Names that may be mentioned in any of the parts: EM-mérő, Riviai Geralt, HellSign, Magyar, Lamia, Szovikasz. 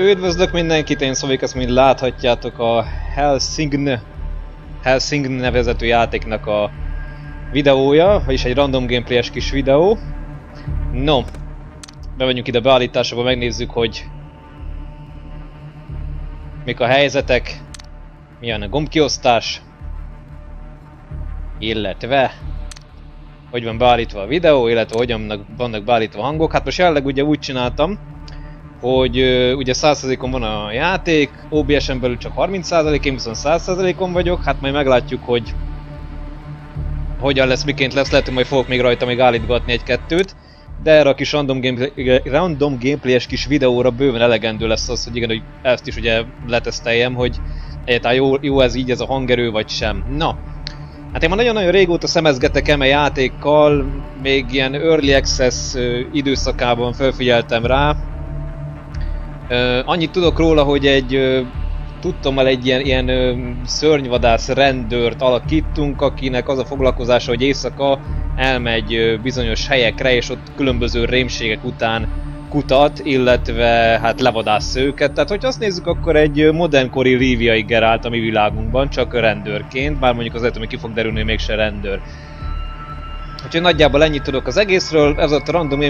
Üdvözlök mindenkit, én Szovikasz, mint láthatjátok a HellSign nevezetű játéknak a videója, vagyis egy random gameplay-es kis videó. No, bevegyünk ide beállításokba, megnézzük, hogy mik a helyzetek, milyen a gombkiosztás, illetve hogy van beállítva a videó, illetve hogyan vannak beállítva a hangok. Hát most jelenleg ugye úgy csináltam, hogy ugye 100%-on van a játék, OBS-en belül csak 30%, én viszont 100%-on vagyok, hát majd meglátjuk, hogy hogyan lesz, miként lesz, lehet, hogy majd fogok még rajta még állítgatni egy-kettőt, de erre a kis random gameplay-es kis videóra bőven elegendő lesz az, hogy igen, hogy ezt is ugye leteszteljem, hogy egyáltalán jó ez így, ez a hangerő, vagy sem. Na, hát én már nagyon-nagyon régóta szemezgetek eme játékkal, még ilyen Early Access időszakában felfigyeltem rá. Annyit tudok róla, hogy egy ilyen szörnyvadász rendőrt alakítunk, akinek az a foglalkozása, hogy éjszaka elmegy bizonyos helyekre, és ott különböző rémségek után kutat, illetve hát levadász őket. Tehát, hogyha azt nézzük, akkor egy modernkori Riviai Geralt a mi világunkban, csak rendőrként, bár mondjuk az lehet, hogy ki fog derülni, hogy mégse rendőr. Úgyhogy nagyjából ennyit tudok az egészről, ez a random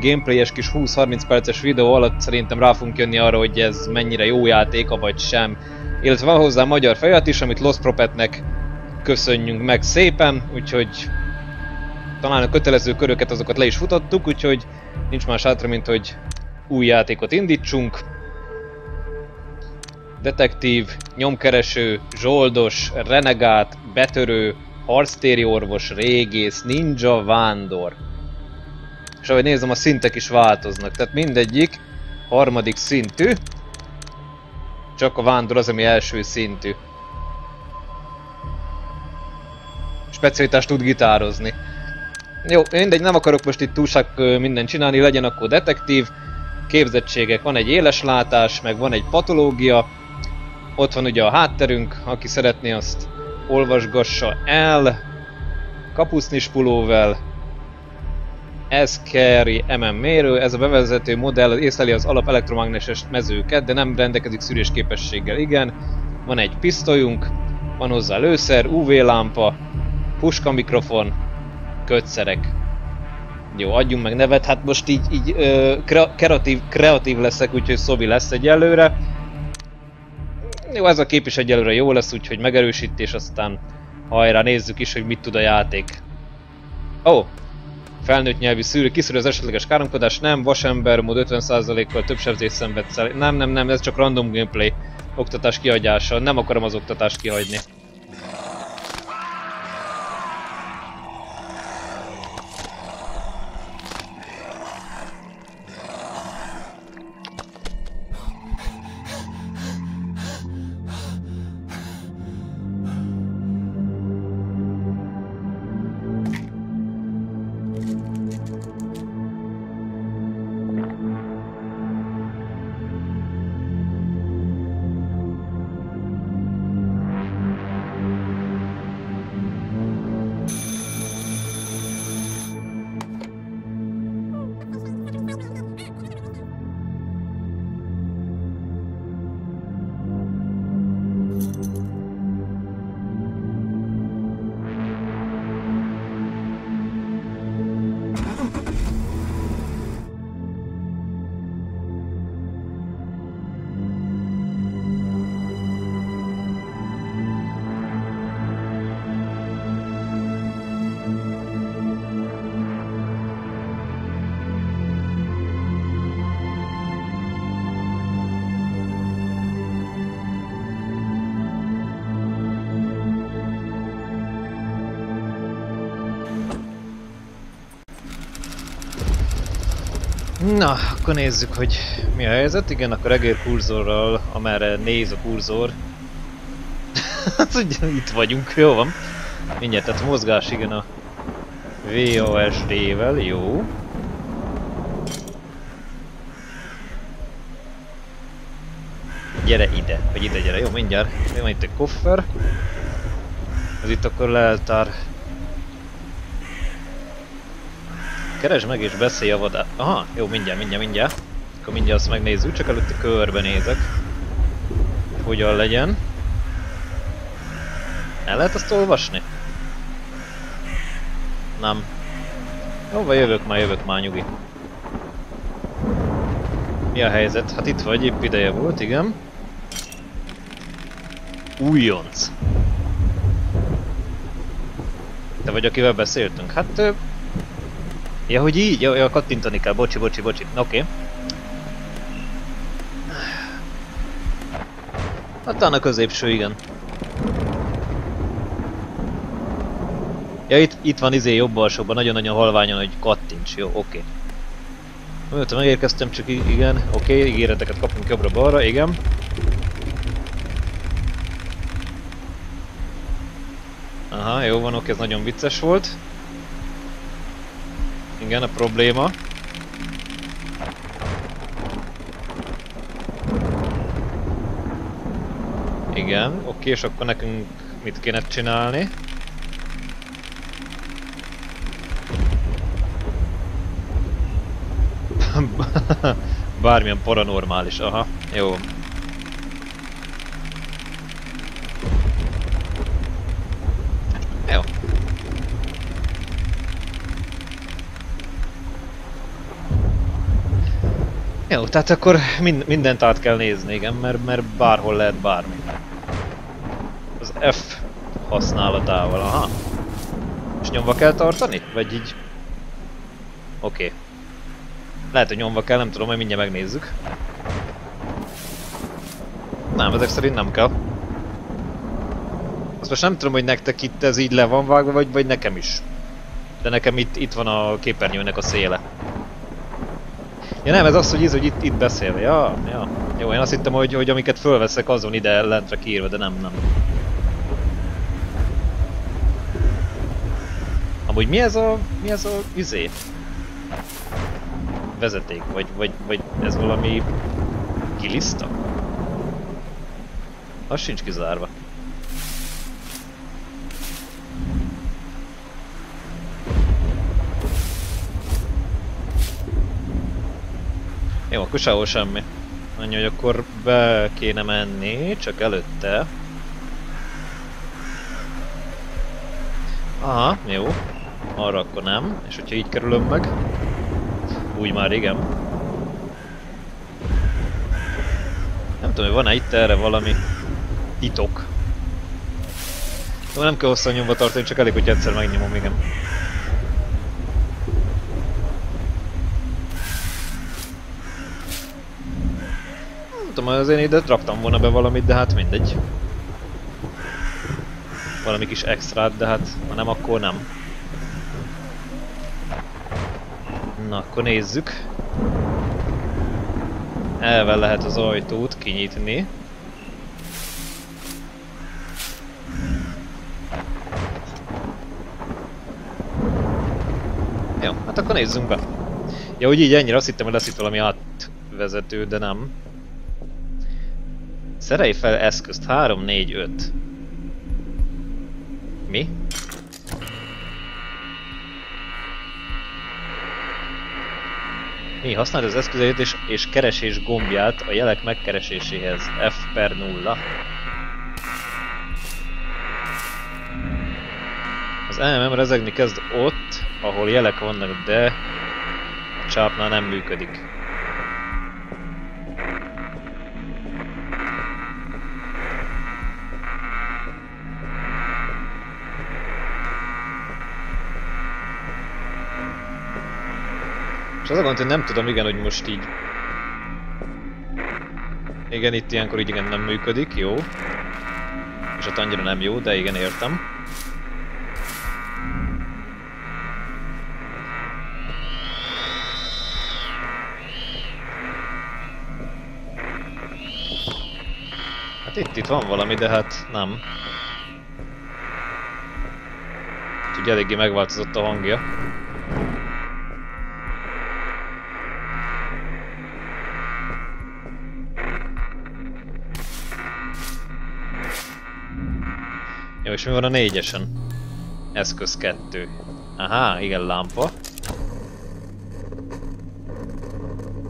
gameplay-es kis 20-30 perces videó alatt szerintem rá fogunk jönni arra, hogy ez mennyire jó játék, vagy sem. Illetve van hozzá magyar felirat is, amit Lost Propetnek köszönjünk meg szépen, úgyhogy talán a kötelező köröket azokat le is futottuk, úgyhogy nincs más hátra, mint hogy új játékot indítsunk. Detektív, nyomkereső, zsoldos, renegát, betörő, harctéri orvos, régész, ninja, vándor. És ahogy nézem, a szintek is változnak, tehát mindegyik harmadik szintű, csak a vándor az, ami első szintű. Specialitást tud gitározni. Jó, mindegy, nem akarok most itt túlság mindent csinálni, legyen akkor detektív, képzettségek, van egy éleslátás, meg van egy patológia, ott van ugye a hátterünk, aki szeretné, azt olvasgassa el, kapusznis pulóvel, ez carry EM-mérő, ez a bevezető modell észleli az alap elektromágneses mezőket, de nem rendelkezik szűrésképességgel, igen. Van egy pisztolyunk, van hozzá lőszer, UV-lámpa, puskamikrofon, kötszerek. Jó, adjunk meg nevet, hát most így kreatív leszek, úgyhogy Szobi lesz egyelőre. Jó, ez a kép is egyelőre jó lesz, úgyhogy megerősítés, aztán hajrá, nézzük is, hogy mit tud a játék. Ó, felnőtt nyelvi szűrő, kiszűrő az esetleges káromkodás, nem, vasembermód 50%-kal több sebzés szenvedsz el. Nem, ez csak random gameplay, oktatás kihagyása, nem akarom az oktatást kihagyni. Na, akkor nézzük, hogy mi a helyzet. Igen, akkor egérkurzorral, amerre néz a kurzor. Itt vagyunk, jó van. Mindjárt, tehát mozgás, igen, a VASD-vel, jó. Gyere ide, vagy ide gyere, jó, mindjárt. Jó, van itt egy koffer. Ez itt akkor leltár. Keresd meg és beszélj a vadát. Aha, jó, mindjárt. Akkor mindjárt azt megnézzük, csak előtte körbenézek. Hogyan legyen. El lehet azt olvasni? Nem. Hova jövök már nyugi. Mi a helyzet? Hát itt vagy, épp ideje volt, igen. Újonc. Te vagy, akivel beszéltünk? Hát... Ja, hogy így? Ja, kattintani kell. Bocsi. Oké. Hát talán a középső, igen. Ja, itt van izé jobb alsóban, nagyon-nagyon halványan, hogy kattints. Jó, oké. Miután megérkeztem, csak igen, oké, ígéreteket kapunk jobbra-balra, igen. Aha, jó van, oké, ez nagyon vicces volt. Igen, a probléma. Igen, oké, és akkor nekünk mit kéne csinálni? Bármilyen paranormális, aha, jó. Jó. Jó, tehát akkor mindent át kell nézni, igen, mert bárhol lehet bármi. Az F használatával, aha. És nyomva kell tartani? Vagy így? Oké. Lehet, hogy nyomva kell, nem tudom, majd mindjárt megnézzük. Nem, ezek szerint nem kell. Azt most nem tudom, hogy nektek itt ez így le van vágva, vagy nekem is. De nekem itt van a képernyőnek a széle. Ja nem, ez az, hogy itt beszél. Ja. Jó, én azt hittem, hogy amiket fölveszek, azon ide lentre kiírva, de nem. Amúgy mi ez a izé? Vezeték, vagy ez valami kiliszta? Az sincs kizárva. Jó, akkor sehol semmi. Annyi, hogy akkor be kéne menni, csak előtte. Aha, jó. Arra akkor nem, és hogyha így kerülöm meg. Úgy már igen. Nem tudom, hogy van-e itt erre valami titok. De nem kell hosszan nyomva tartani, csak elég, hogy egyszer megnyomom, igen. Nem tudom, az én ide raktam volna be valamit, de hát mindegy. Valami kis extrát, de hát ha nem, akkor nem. Na, akkor nézzük. Elvel lehet az ajtót kinyitni. Jó, hát akkor nézzünk be. Ja, úgy így ennyire azt hittem, hogy lesz itt valami átvezető, de nem. Szerelj fel eszközt. 3, 4, 5. Mi? Mi? Használd az eszközeit és keresés gombját a jelek megkereséséhez. F/0. Az EM-mérő rezegni kezd ott, ahol jelek vannak, de a csápnál nem működik. És az a gond, hogy nem tudom, igen, hogy most így... Igen, itt ilyenkor így igen nem működik, jó. És hát annyira nem jó, de igen, értem. Hát itt van valami, de hát nem. Ugye eléggé megváltozott a hangja. Jó, és mi van a 4-esen? Eszköz 2. Aha, igen, lámpa.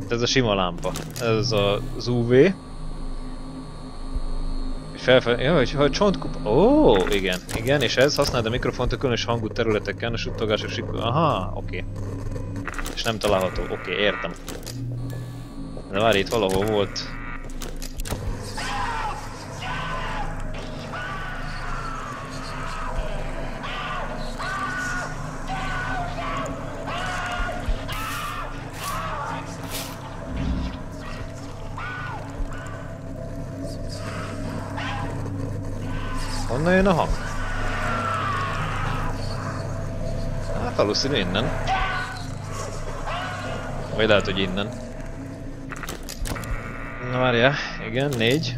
Ez a sima lámpa. Ez az UV. Felfelé... Jaj, hogy csontkupa... Ó, igen, igen, és ez használd a mikrofont a különös hangú területeken, a suttogások sikul... Aha, oké. És nem található, oké, értem. De várj, itt valahol volt... Honnan jön a hang? Hát valószínű innen. Vagy lehet, hogy innen. Na várjál, igen, 4.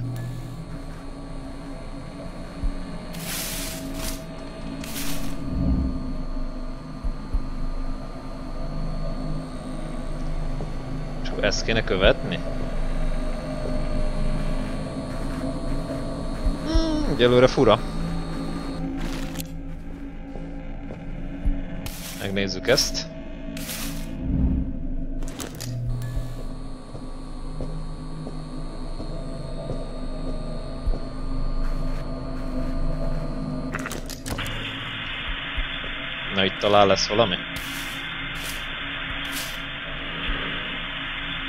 És akkor ezt kéne követni? Egyelőre fura. Megnézzük ezt. Na, itt talán lesz valami.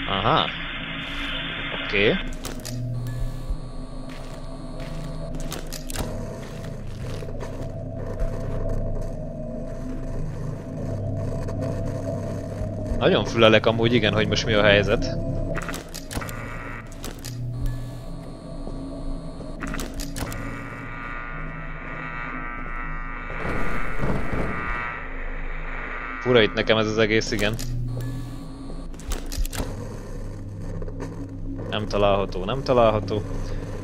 Aha. Oké. Okay. Nagyon fülelek amúgy, igen, hogy most mi a helyzet. Fura itt nekem ez az egész, igen. Nem található, nem található.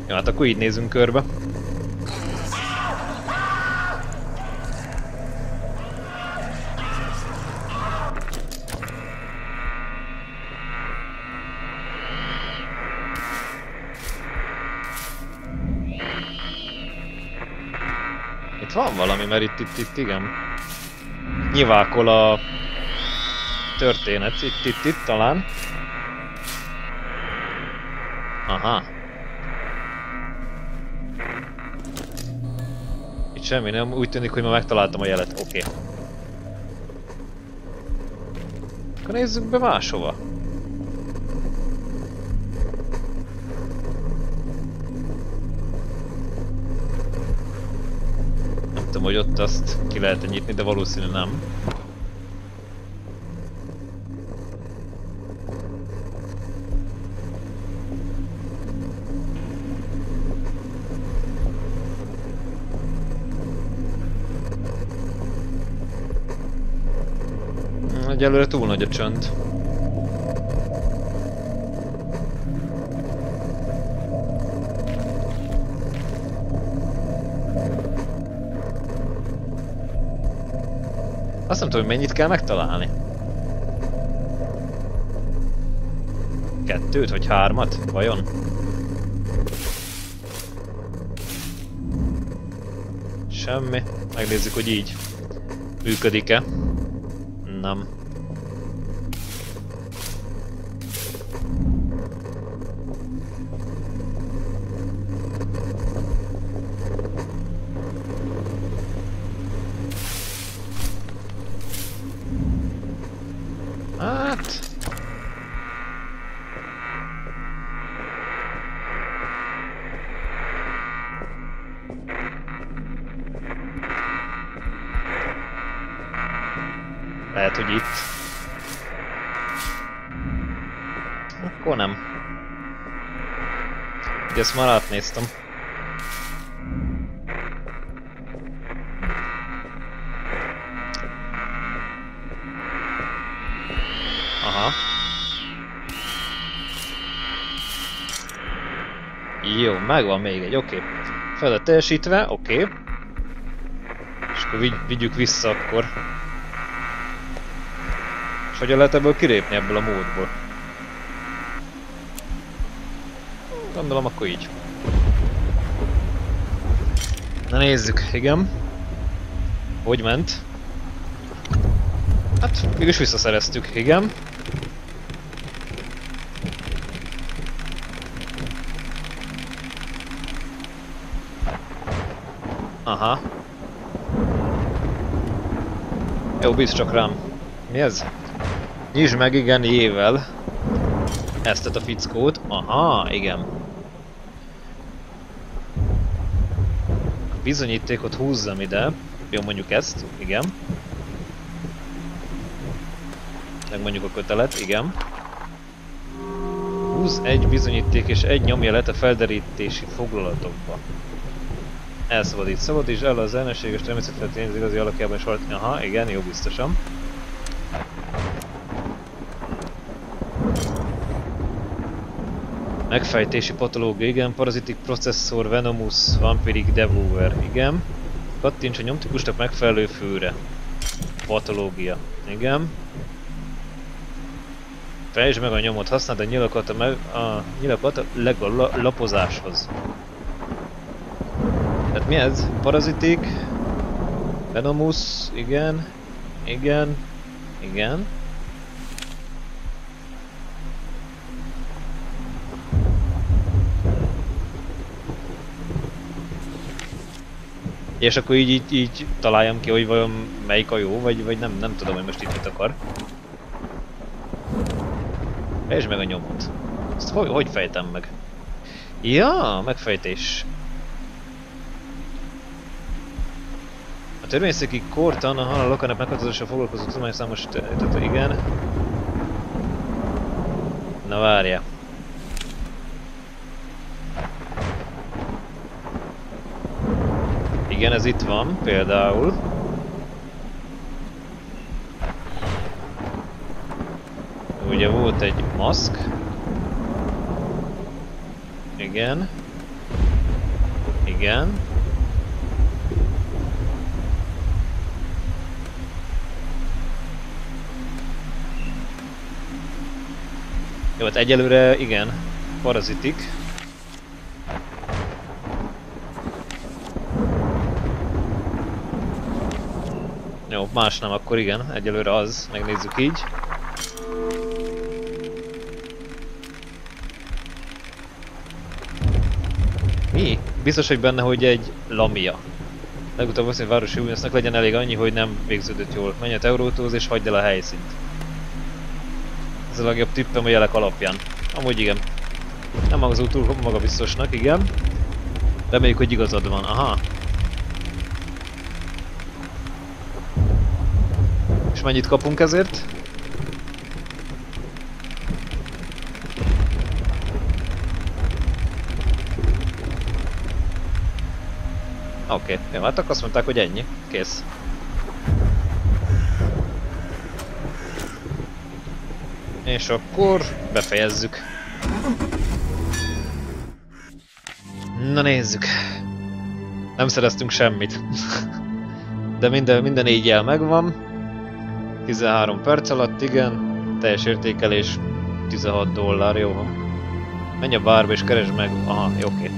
Jó, hát akkor így nézünk körbe. Van valami, mert itt igen. Nyivákol a történet, itt talán. Aha. Itt semmi nem, úgy tűnik, hogy ma megtaláltam a jelet, oké. Okay. Akkor nézzük be máshova. Hogy ott azt ki lehet nyitni, de valószínűleg nem. Egyelőre túl nagy a csönd. Azt nem tudom, hogy mennyit kell megtalálni. 2-t vagy 3-at? Vajon? Semmi. Megnézzük, hogy így működik-e. Nem. Lehet, hogy itt. Akkor nem. Ugye ezt már átnéztem. Aha. Jó, megvan még egy, oké. Fel a teljesítve, oké. És akkor vigyük vissza akkor. És hogyan lehet ebből kilépni, ebből a módból? Gondolom, akkor így. Na nézzük, igen. Hogy ment? Hát, mégis visszaszereztük, igen. bíz csak rám. Mi ez? Nyisd meg, igen, jével. Ezt tett a fickót. Aha, igen. A bizonyítékot húzzam ide. Jó, mondjuk ezt, igen. Meg mondjuk a kötelet, igen. Húzz egy bizonyíték és egy nyomjelet a felderítési foglalatokba. Elszabadít, szabadítsd el az ellenséges természetfeletti az igazi alakjában is haladni. Aha, igen, jó, biztosan. Megfejtési patológia, igen. Parazitik processzor, Venomus, Vampiric Devourer, igen. Kattints a nyomtikusnak megfelelő főre. Patológia, igen. Fejtsd meg a nyomot, használd a nyilakat a lapozáshoz. Tehát mi ez? Parazitik, Venomus, igen, igen, igen. És akkor így találjam ki, hogy vajon melyik a jó, vagy nem, nem tudom, hogy most itt mit akar. Fejtsd meg a nyomot. Ezt hogy fejtem meg? Ja, megfejtés. A törvényszéki kortan a halál lakának meghatározással foglalkozó tudományos számos... Tehát igen. Na várja. Igen, ez itt van például. Ugye volt egy maszk. Igen. Igen. Jó, hát egyelőre igen. Parazitik. Jó, más nem, akkor igen. Egyelőre az. Megnézzük így. Mi? Biztos, hogy benne, hogy egy Lamia. Legutóbb azt, hogy városi újasznak legyen elég annyi, hogy nem végződött jól. Menj a Eurótóhoz és hagyd el a helyszínt. Ez a legjobb tippem a jelek alapján. Amúgy igen. Nem hangzó túl magabiztosnak, igen. Reméljük, hogy igazad van. Aha. És mennyit kapunk ezért? Oké, jó, hát akkor azt mondták, hogy ennyi. Kész. És akkor befejezzük. Na nézzük. Nem szereztünk semmit. De minden így jel megvan. 13 perc alatt, igen. Teljes értékelés $16, jó van. Menj a bárba és keresd meg. Aha, jó, oké.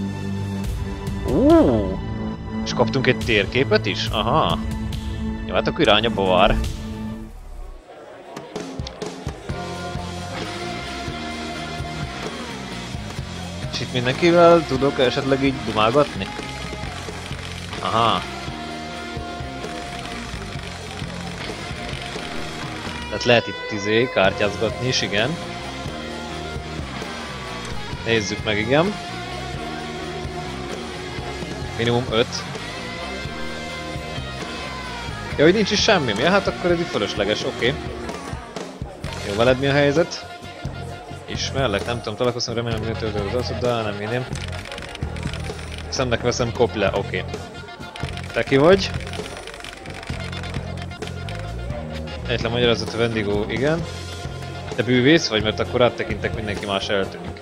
És kaptunk egy térképet is? Aha. Jó, hát akkor irány a bavár. És itt mindenkivel tudok esetleg így dumálgatni? Aha. Tehát lehet itt kártyázgatni is, igen. Nézzük meg, igen. Minimum 5. Ja, hogy nincs is semmi, ja, hát akkor ez itt fölösleges, oké. Jó, veled mi a helyzet? Ismerlek, nem tudom, találkoztam, remélem, hogy tőled az de nem hinném. Szemnek veszem, kopj le, oké. Te ki vagy? Egyetlen magyarázat a Vendigó, igen. Te bűvész vagy, mert akkor áttekintek, mindenki más eltűnik.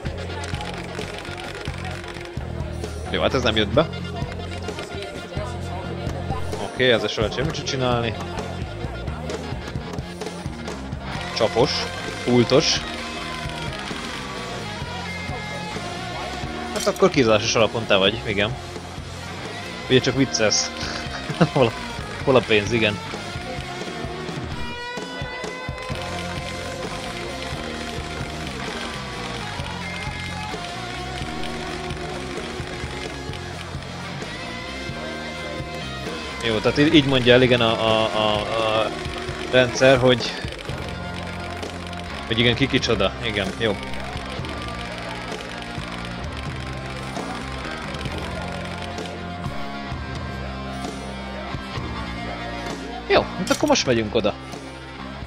Jó, hát ez nem jött be. Oké, ezzel sem lehet semmit csinálni. Csapos, ultos. Hát akkor kizásos alapon te vagy, igen. Ugye csak viccelsz. Hol a pénz, igen. Jó, tehát így mondja el, igen, a rendszer, hogy... Hogy igen, ki kicsoda. Igen, jó. Jó, hát akkor most megyünk oda.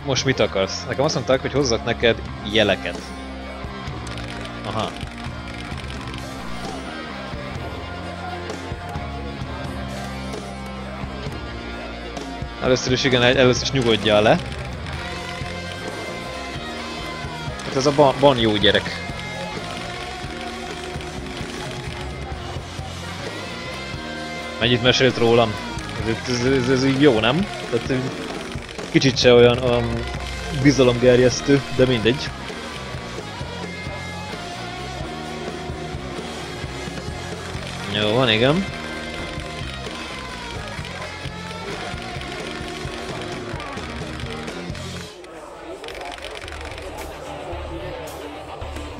Most mit akarsz? Nekem azt mondták, hogy hozzak neked jeleket. Aha. Először is igen, először is nyugodjál le. Hát ez a ban jó gyerek. Mennyit mesélt rólam? Ez így jó, nem? Tehát kicsit se olyan bizalomgerjesztő, de mindegy. Jó van, igen.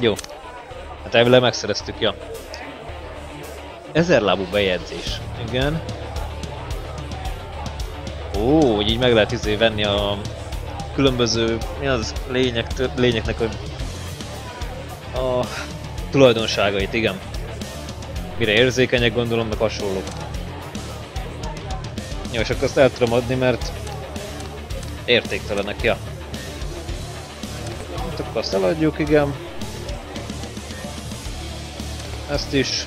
Jó. Hát elvileg megszereztük, ja. Ezerlábú bejegyzés. Igen. Ó, hogy így meg lehet izé venni a különböző, mi az, lényeknek a tulajdonságait, igen. Mire érzékenyek, gondolom, meg hasonlók. Jó, és akkor azt el tudom adni, mert értéktelenek, ja. Hát akkor azt eladjuk, igen. Ezt is.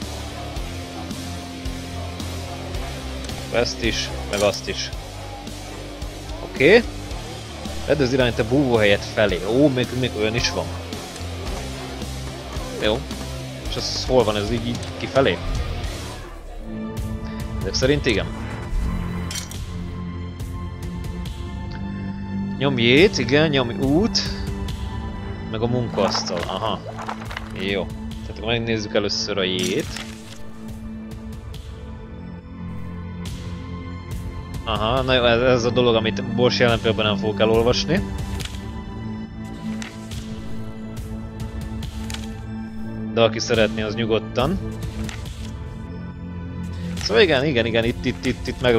Ezt is, meg azt is. Oké. Okay. Vedd az irányt a búvóhelyet felé. Ó, még olyan is van. Jó. És ez hol van, ez így kifelé? Ezek szerint igen. Nyomjét, igen, nyomj út. Meg a munkaasztal, aha. Jó. Tehát megnézzük először a jét. Aha, na jó, ez a dolog, amit most jelen pillanatban nem fogok elolvasni. De aki szeretné, az nyugodtan. Szóval igen, itt meg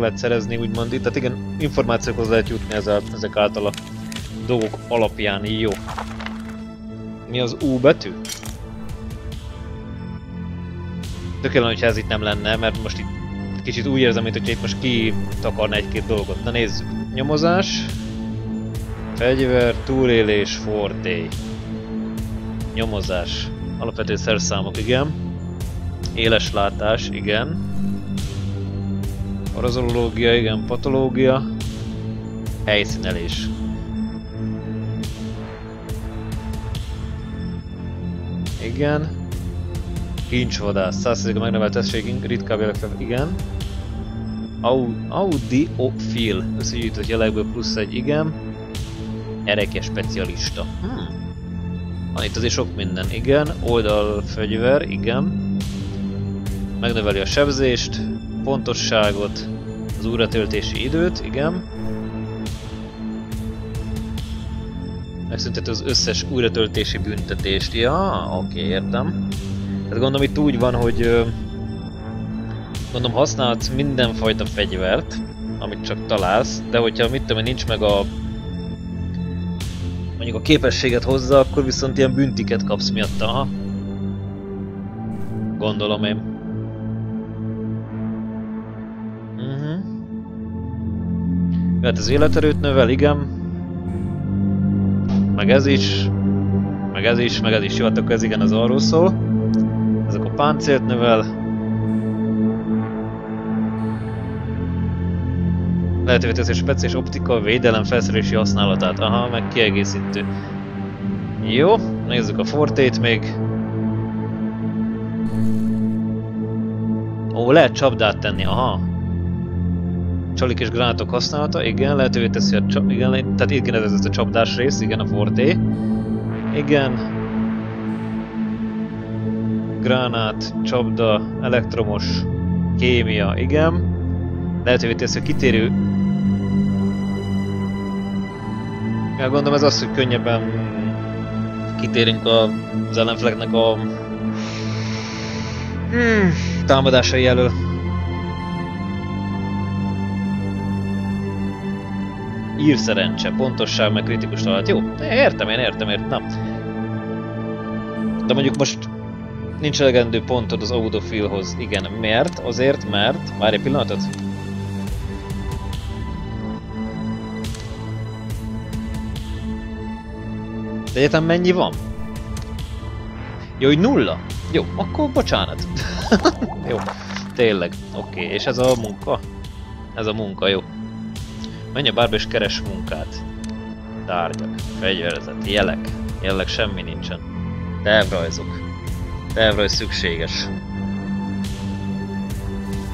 lehet szerezni, úgymond itt. Tehát igen, információkhoz lehet jutni ezek által a dolgok alapján, jó. Mi az U betű? Tök jelen, hogyha ez itt nem lenne, mert most itt kicsit úgy érzem, mintha itt most kitakarna egy-két dolgot. Na nézzük. Nyomozás. Fegyver, túlélés, fordély. Nyomozás. Alapvető szerszámok, igen. Éles látás, igen. Parazológia, igen. Patológia. Helyszínelés. Igen. Kincsvadász. 100%-a megnövelt tességünk, ritkább jelekkel, igen. Audiofil. Összegyűjtött jelekből +1, igen. Erekje specialista. Van itt azért sok minden, igen. Oldalfegyver, igen. Megnöveli a sebzést, pontosságot, az újratöltési időt, igen. Megszünteti az összes újratöltési büntetést. Ja, oké, értem. Tehát gondolom itt úgy van, hogy... Gondolom használhatsz mindenfajta fegyvert, amit csak találsz, de hogyha mit tudom, nincs meg a... Mondjuk a képességet hozzá, akkor viszont ilyen büntiket kapsz miatta, ha? Gondolom én. Hát az életerőt növel, igen. Meg ez is. Meg ez is, meg ez is. Jó, akkor ez igen, az arról szól. Ezek a páncélt növel. Lehetővé teszi speciális optika, védelem, felszerelési használatát. Aha, meg kiegészítő. Jó, nézzük a fortét még. Ó, lehet csapdát tenni, aha. Csalik és gránátok használata, igen, lehetővé teszi a csapdát, igen, tehát itt kéne ez a csapdás rész, igen, a forté. Igen. Gránát, csapda, elektromos, kémia, igen. Lehetővé teszi a kitérő... Ja, gondolom ez az, hogy könnyebben kitérünk az ellenfeleknek a támadásai elől. Ír szerencse, pontosság, meg kritikus találat. Jó, értem, nem. De mondjuk most nincs elegendő pontod az audofilhoz. Igen, miért? Azért, mert... Várj egy pillanatot. De egyetem mennyi van? Jó, hogy nulla? Jó, akkor bocsánat. Jó, tényleg. Oké, okay. És ez a munka? Ez a munka, jó. Menj a bárba és keres munkát. Tárgyak, fegyverezet, jelek. Jelleg semmi nincsen. Tervrajzok. Tervrajz szükséges.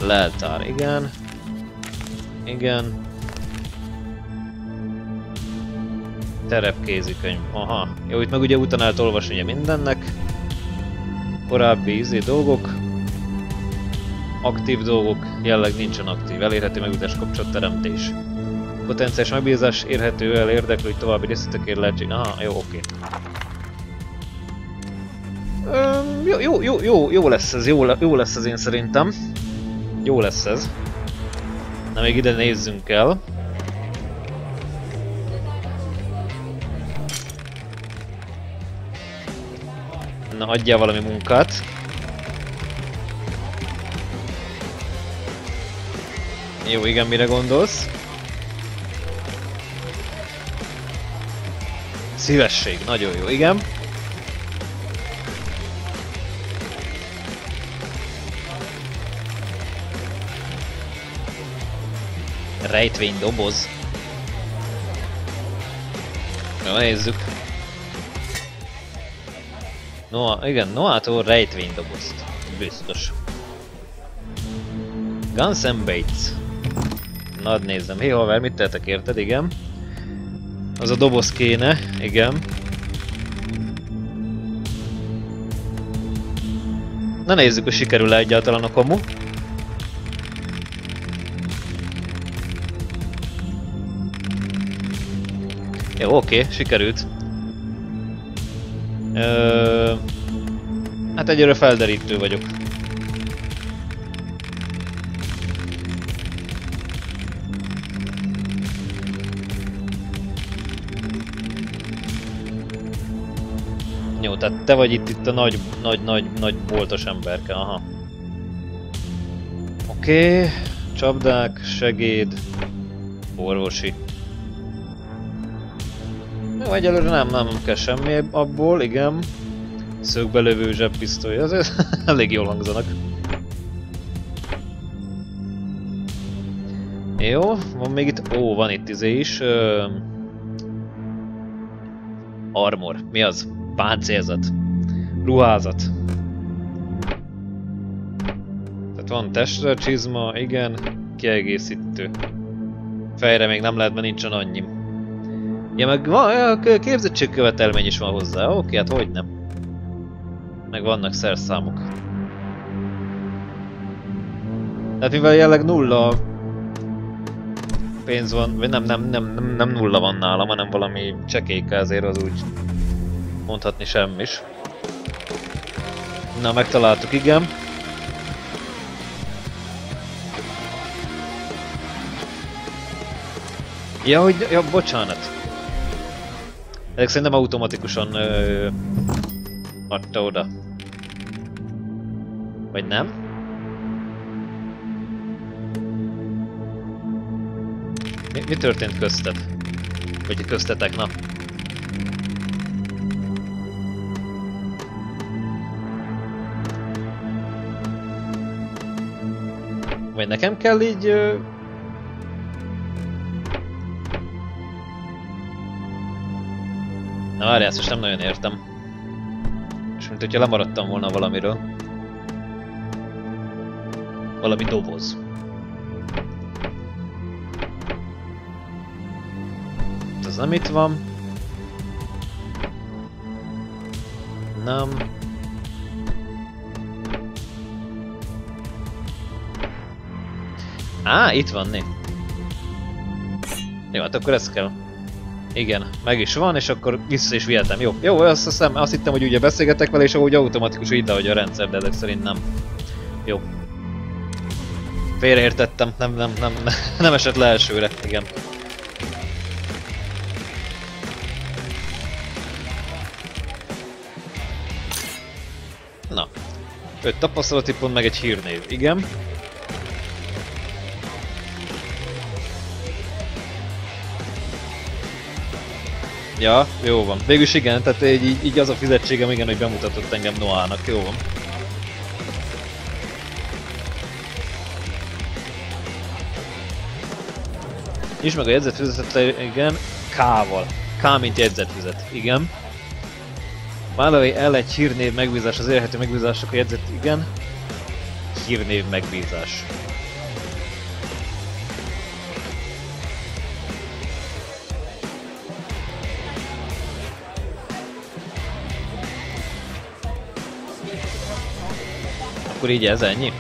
Leltár, igen. Igen. Terepkézikönyv, aha. Jó, itt meg ugye utána lehet olvasni ugye mindennek. Korábbi izé dolgok. Aktív dolgok, jelleg nincsen aktív. Elérhető megütés, kapcsolatteremtés. Potenciális megbízás érhető el, érdeklő, hogy további részletekért lehetséges. Aha, jó, oké. Jó lesz ez, jó lesz ez én szerintem. Jó lesz ez. Na még ide nézzünk el. Na, adjál valami munkát. Jó, igen, mire gondolsz? Szívesség, nagyon jó, igen. Rejtvény doboz. Na, nézzük. Noah, igen, Noah-tól rejtvény dobozt. Biztos. Guns and Baits. Na, nézzem. Hé, haver, mit tettek érted? Igen. Az a doboz kéne, igen. Na nézzük, hogy sikerül-e egyáltalán a kamu. Jó, oké, sikerült. Hát egyre felderítő vagyok. Jó, tehát te vagy itt a nagy boltos emberke, aha. Oké, csapdák, segéd, orvosi. Jó, egyelőre nem kell semmi abból, igen. Szögbelövő zsebpisztoly, azért elég jól hangzanak. Jó, van még itt, ó, van itt izé is. Armor, mi az? Páncélzat, ruházat. Tehát van testre, csizma, igen, kiegészítő. Fejre még nem lehet, mert nincsen annyi. Ja, meg van, képzettségkövetelmény is van hozzá, oké, hát hogy nem. Meg vannak szerszámok. Tehát mivel jelenleg nulla pénz van, vagy nem nulla van nálam, hanem valami csekélyke, azért az úgy mondhatni semmi is. Na, megtaláltuk, igen. Ja, hogy, ja, bocsánat. Ezek szerintem automatikusan adta oda. Vagy nem? Mi történt közted? Vagy köztetek, na? Vagy nekem kell így... Na várjál, ezt most nem nagyon értem. És mint hogyha lemaradtam volna valamiről. Valami doboz. Ez nem itt van. Nem. Á, itt van, né. Jó, hát akkor ez kell. Igen, meg is van, és akkor vissza is vihetem. Jó, jó, azt hittem, hogy ugye beszélgetek vele, és ahogy automatikus ide, hogy a rendszer, de ezek szerint nem. Jó. Félreértettem, nem esett le elsőre, igen. Na. 5 tapasztalati pont, meg egy hírnév. Igen. Ja, jó van. Végülis igen, tehát így az a fizetségem, igen, hogy bemutatott engem Noának. Jó van. Nyisd meg a jegyzetfüzetet, igen, K-val. K mint jegyzetfüzet, igen. Vállalj el egy hírnév megbízás, az érhető megbízások a jegyzet, igen. Hírnév megbízás. Akkor így ez ennyi?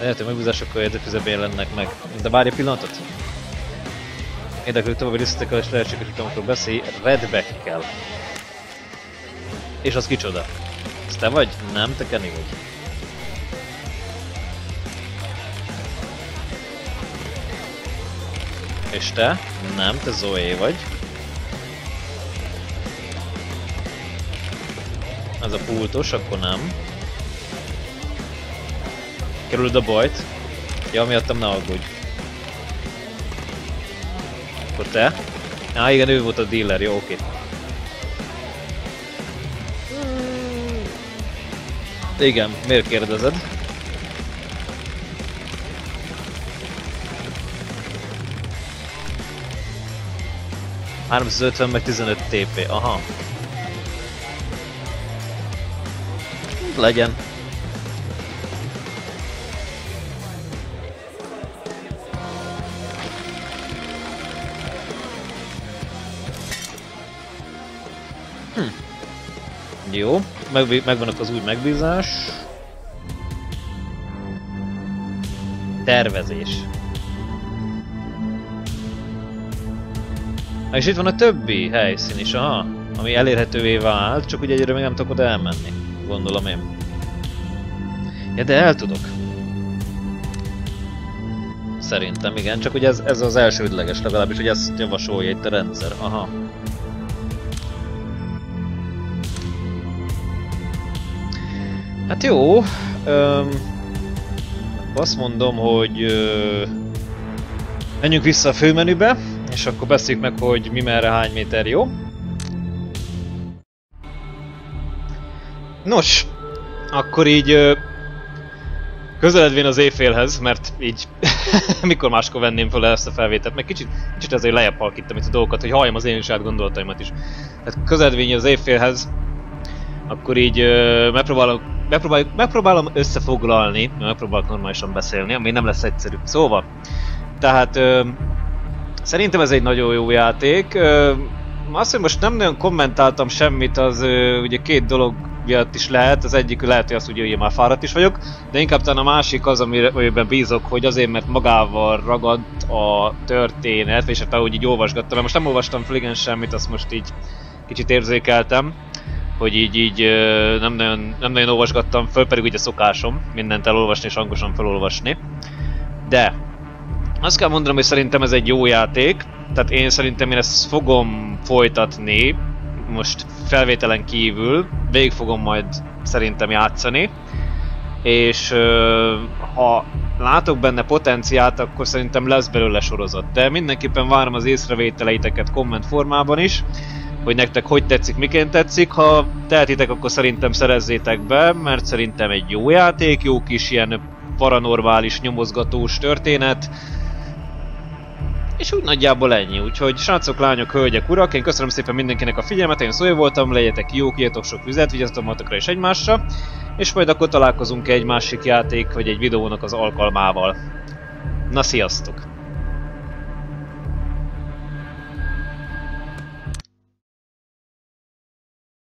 Érhető megbízásokkal jegyzetfüzetben jelennek meg. De várj egy pillanatot! Érdeklő további részletekkel és lehetségesítemekről beszélj Redback-kel. És az kicsoda? Ez te vagy? Nem, te Kenny vagy. És te? Nem, te Zoé vagy. Ez a pultos, akkor nem. Kerülöd a bajt? Ja, miattam ne aggódj. Akkor te? Á, igen, ő volt a dealer, jó, oké. Igen, miért kérdezed? $350 meg 15 TP, aha. Legyen. Jó, megvannak az új megbízás. Tervezés. És itt van a többi helyszín is, aha, ami elérhetővé vált, csak ugye egyre még nem tudok oda elmenni, gondolom én. Ja, de el tudok. Szerintem igen, csak ugye ez az elsődleges, legalábbis, hogy ezt javasolja itt a rendszer, aha. Hát jó, azt mondom, hogy menjünk vissza a főmenübe, és akkor beszéljük meg, hogy mi merre hány méter, jó? Nos, akkor így közeledvén az éjfélhez, mert így mikor máskor venném fel ezt a felvételt, meg kicsit azért lejjebb halkítom itt a dolgokat, hogy halljam az én is átgondolataimat is. Tehát közeledvén az éjfélhez, akkor így megpróbálom összefoglalni, megpróbálok normálisan beszélni, ami nem lesz egyszerű. Szóval, tehát szerintem ez egy nagyon jó játék. Azt, hogy most nem nagyon kommentáltam semmit, az ugye két dolog miatt is lehet. Az egyik lehet, hogy az, hogy ugye már fáradt is vagyok, de inkább talán a másik az, amiben bízok, hogy azért, mert magával ragadt a történet, és hát ahogy így olvasgattam, mert most nem olvastam fligen semmit, azt most így kicsit érzékeltem, hogy így nem nagyon olvasgattam föl, pedig ugye szokásom mindent elolvasni és hangosan felolvasni. De azt kell mondanom, hogy szerintem ez egy jó játék, tehát én ezt fogom folytatni, most felvételen kívül, végig fogom majd szerintem játszani, és ha látok benne potenciát, akkor szerintem lesz belőle sorozat. De mindenképpen várom az észrevételeiteket komment formában is, hogy nektek hogy tetszik, miként tetszik. Ha tehetitek, akkor szerintem szerezzétek be, mert szerintem egy jó játék, jó kis ilyen paranormális, nyomozgatós történet. És úgy nagyjából ennyi, úgyhogy srácok, lányok, hölgyek, urak, én köszönöm szépen mindenkinek a figyelmet, én Szója voltam, legyetek jók, írjatok sok vizet, vigyázzatok magatokra és egymásra, és majd akkor találkozunk egy másik játék, vagy egy videónak az alkalmával. Na, sziasztok!